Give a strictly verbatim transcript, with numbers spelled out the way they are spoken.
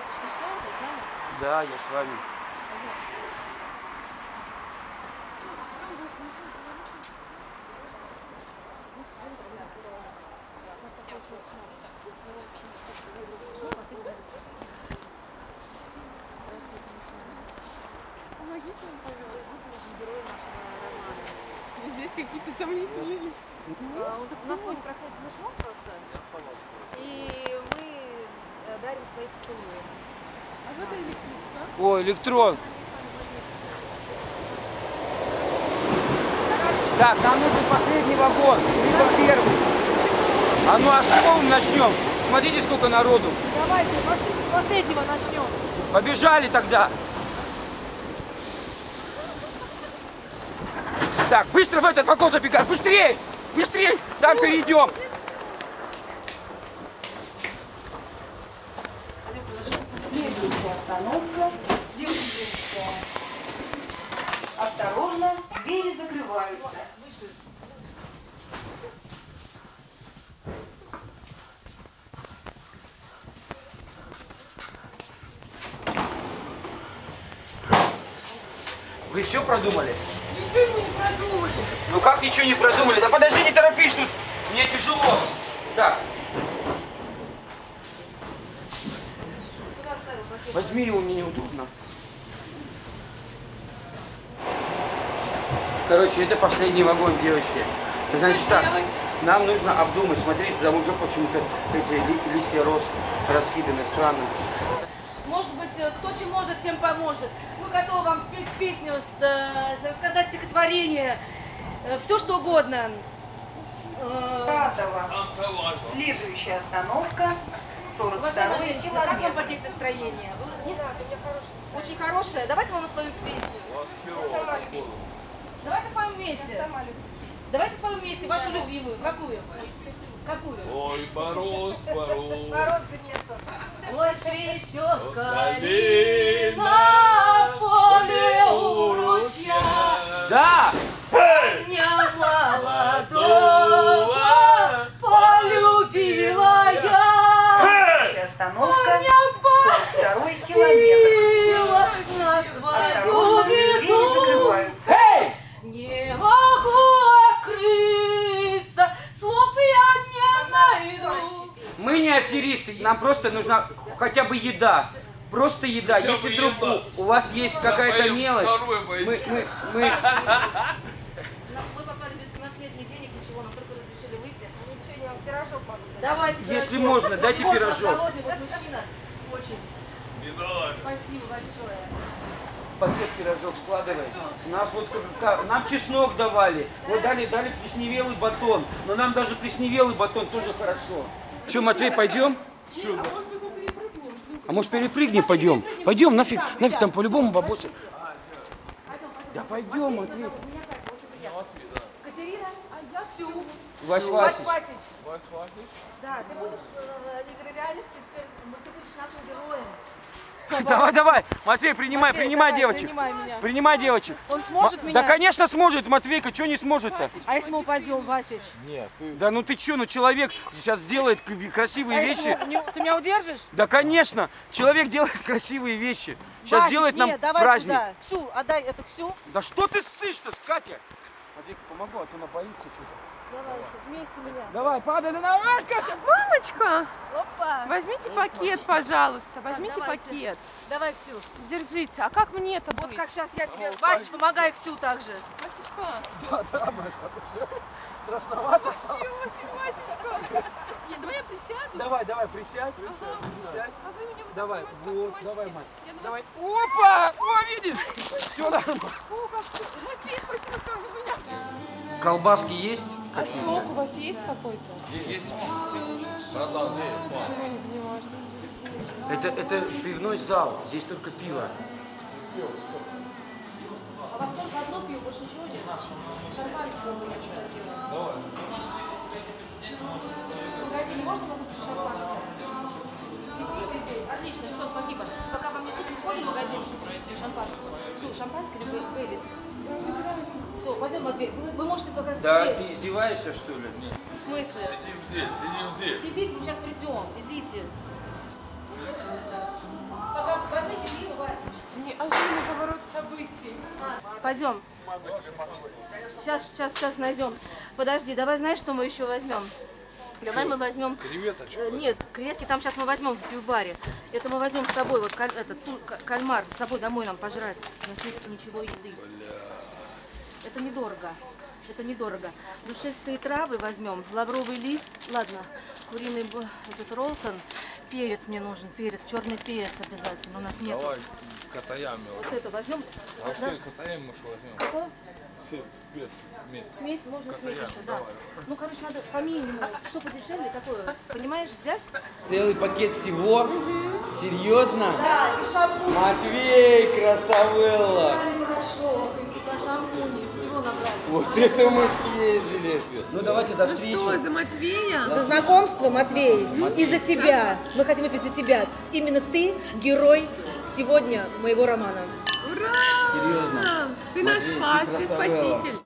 Васич, ты все уже с нами? Да, я с вами. Помогите нам, пожалуйста, герою нашего романа. Здесь какие-то сомнительные. У нас сегодня проходит флешмоб просто. И мы дарим свои поцелуи. А вот это электричка. О, электрон. Так, нам нужен последний вагон. Либо первый. А ну а с чего мы начнем? Смотрите, сколько народу. Давайте, пошли, с последнего начнем. Побежали тогда. Так, быстро в этот вагон забегай, быстрее, быстрее, там перейдем. Следующая остановка, Дзержинская. Осторожно, двери закрываются. Вы все продумали? Ничего не продумали. Ну как ничего не продумали? Да подожди, не торопись тут. Мне тяжело. Так. Возьми его, мне неудобно. Короче, это последний вагон, девочки. Значит так, нам нужно обдумать. Смотрите, там уже почему-то эти листья роз раскиданы странно. Может быть, кто чем может, тем поможет. Мы готовы вам спеть песню, рассказать стихотворение, все что угодно. Следующая остановка. сорок вторая. Как вам поднять настроение? Не надо, у меня хорошее. Очень хорошее. Давайте мы споем песню. Я сама люблю. Давайте споем вместе. Я сама люблю. Давайте споем вместе вашу любимую. Какую? Какую? Ой, мороз, мороз. Мороза нету. Ой, цветет калина в поле у ручья. Да! Меня молодого полюбила я. Остановка сорок второй километр. На свою беду не могу открыться, слов я не найду. Мы не аферисты, нам просто нужна хотя бы еда. Просто еда. Хотя Если вдруг еда. У вас есть какая-то мелочь, мы... мы, мы... Нас, мы попали без наследных денег, ничего, нам только разрешили выйти. Ничего, не пирожок можно. Давайте пирожок. Если можно, дайте можно, пирожок. Голодный, вот мужчина. Очень. Спасибо большое. Пакет пирожок складывай. Нас вот, как, нам чеснок давали. Вот дали, дали плесневелый батон. Но нам даже плесневелый батон тоже хорошо. Че, Матвей, пойдем? Все. А может перепрыгнем, пойдем? Пойдем, нафиг, нафиг там по-любому бабосы. Да пойдем, Матвей. Катерина, а я Ксю. Вась Васич. Вась Васич. Да, ты будешь реалисты, теперь ты будешь нашим героем. Давай, давай, Матвей, принимай, Матвей, принимай давай, девочек. Принимай, принимай девочек. Он сможет М меня? Да, конечно, сможет, Матвейка, что не сможет-то? А если мы упадем, Васич? Нет. Ты... Да ну ты что, ну человек сейчас делает красивые а вещи. Мы... Ты меня удержишь? Да, конечно, человек делает красивые вещи. Сейчас Васич, делает нам нет, давай праздник. Сюда. Ксю, отдай это Ксю. Да что ты ссышь-то, Катя? Матвейка, помогу, а то она боится что-то. Давайте, вместе меня. Давай, падай на нас, Катя. Мамочка, опа. Возьмите пакет, пожалуйста. Возьмите давай, пакет. Давай, Ксю. Держите. А как мне это вот будет? Вот как сейчас я тебе... Васич, помогай Ксю также. Васечка. Да, да, моя хорошая. Страшновато стало. Васечка. Давай я присяду. Давай, давай, присядь. Ага. Присядь. А вы меня вот давай, так вот, давай, мать. Я давай. Вас... Опа! О, видишь? Все нормально. О, как ты. Матвей, спасибо, что вы меня. Колбаски есть? А сок у вас есть какой-то? Есть. Ничего не понимаю, что это. Это пивной зал, здесь только пиво. А вас только одно пиво, больше ничего нет? Шампанского я что-то сделала. В магазине можно покупать шампанское? И пиво здесь. Отлично, все, спасибо. Пока вам не суп, не сходим в магазин. Шампанское. Все, шампанское или Бейлис? Все, пойдем, Матвей. Вы, вы можете пока... Да, сидеть. Ты издеваешься, что ли? Нет. В смысле? Сидим здесь, сидим здесь. Сидите, мы сейчас придем. Идите. идти. Пойдем. Сейчас, сейчас, сейчас найдем. Подожди, давай, знаешь, что мы еще возьмем? Давай мы возьмем... Креветочку? Нет, креветки там сейчас мы возьмем в бивбаре. Это мы возьмем с собой, вот каль... этот кальмар с собой домой нам пожрать. У нас нет ничего еды. Это недорого. Это недорого. Душистые травы возьмем, лавровый лист, ладно, куриный этот ролтон, перец мне нужен, перец, черный перец обязательно, у нас нет. Давай катаями. Вот это возьмем. А все катаями мы что возьмем? Какого? Все перец вместе. Смесь, можно катаями, смесь еще, давай. Да. Ну, короче, надо по минимуму, что подешевле, такое, понимаешь, взять? Целый пакет всего? Угу. Серьезно? Да, и шампунь. Матвей, красавелла. Хорошо, и шампунь, всего набрали. Вот это мы съездили. Ну давайте за встречу. Ну что, за Матвея? За знакомство, Матвей. Матвей. И за тебя. Мы хотим опять за тебя. Именно ты герой сегодня моего романа. Ура! Серьезно. Ты Матвей, наш спас, ты спаситель.